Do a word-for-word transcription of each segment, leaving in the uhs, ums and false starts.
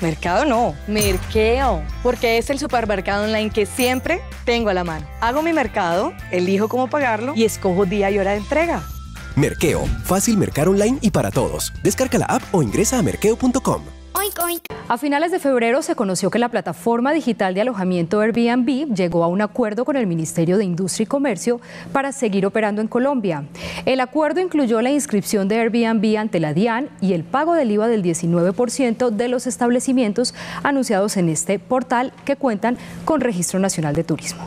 Mercado no. Merqueo, porque es el supermercado online que siempre tengo a la mano. Hago mi mercado, elijo cómo pagarlo y escojo día y hora de entrega. Merqueo, fácil mercar online y para todos. Descarga la app o ingresa a merqueo punto com. A finales de febrero se conoció que la plataforma digital de alojamiento Airbnb llegó a un acuerdo con el Ministerio de Industria y Comercio para seguir operando en Colombia. El acuerdo incluyó la inscripción de Airbnb ante la DIAN y el pago del IVA del diecinueve por ciento de los establecimientos anunciados en este portal que cuentan con Registro Nacional de Turismo.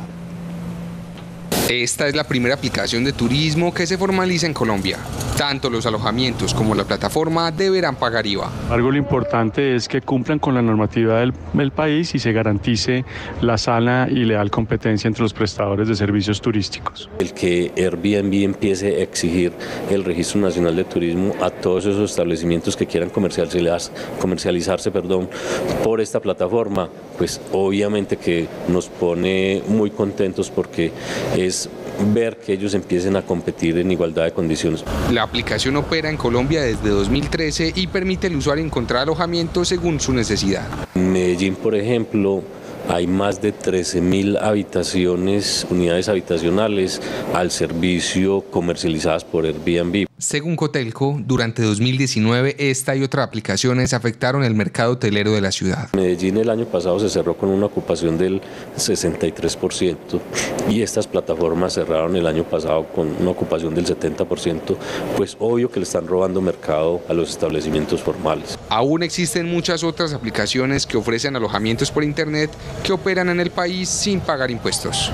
Esta es la primera aplicación de turismo que se formaliza en Colombia. Tanto los alojamientos como la plataforma deberán pagar IVA. Algo lo importante es que cumplan con la normativa del, del país y se garantice la sana y leal competencia entre los prestadores de servicios turísticos. El que Airbnb empiece a exigir el Registro Nacional de Turismo a todos esos establecimientos que quieran comercializarse, comercializarse perdón, por esta plataforma, pues obviamente que nos pone muy contentos porque es ver que ellos empiecen a competir en igualdad de condiciones. La aplicación opera en Colombia desde dos mil trece y permite al usuario encontrar alojamiento según su necesidad. En Medellín, por ejemplo, hay más de trece mil habitaciones, unidades habitacionales al servicio comercializadas por Airbnb. Según Cotelco, durante dos mil diecinueve esta y otras aplicaciones afectaron el mercado hotelero de la ciudad. Medellín el año pasado se cerró con una ocupación del sesenta y tres por ciento y estas plataformas cerraron el año pasado con una ocupación del setenta por ciento, pues obvio que le están robando mercado a los establecimientos formales. Aún existen muchas otras aplicaciones que ofrecen alojamientos por internet que operan en el país sin pagar impuestos.